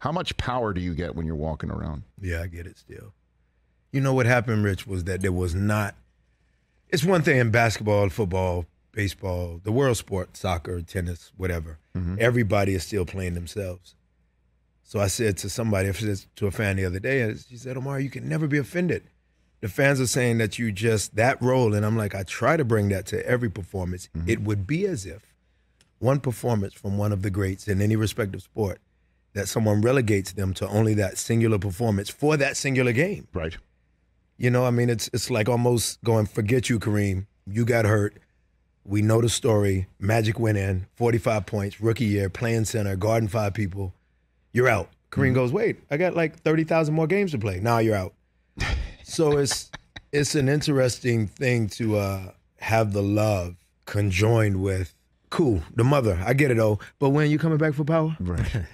How much power do you get when you're walking around? Yeah, I get it still. You know what happened, Rich, was that there was not, it's one thing in basketball, football, baseball, the world sport, soccer, tennis, whatever. Mm-hmm. Everybody is still playing themselves. So I said to somebody, I said to a fan the other day, she said, Omar, you can never be offended. The fans are saying that you just, that role. And I'm like, I try to bring that to every performance. Mm-hmm. It would be as if one performance from one of the greats in any respective sport, that someone relegates them to only that singular performance for that singular game. Right. You know, I mean, it's like almost going, forget you, Kareem. You got hurt. We know the story. Magic went in, 45 points, rookie year, playing center, guarding five people. You're out. Kareem mm-hmm. goes, wait, I got like 30,000 more games to play. Now you're out. So it's an interesting thing to have the love conjoined with, cool, the mother, I get it all, but when you coming back for power? Right.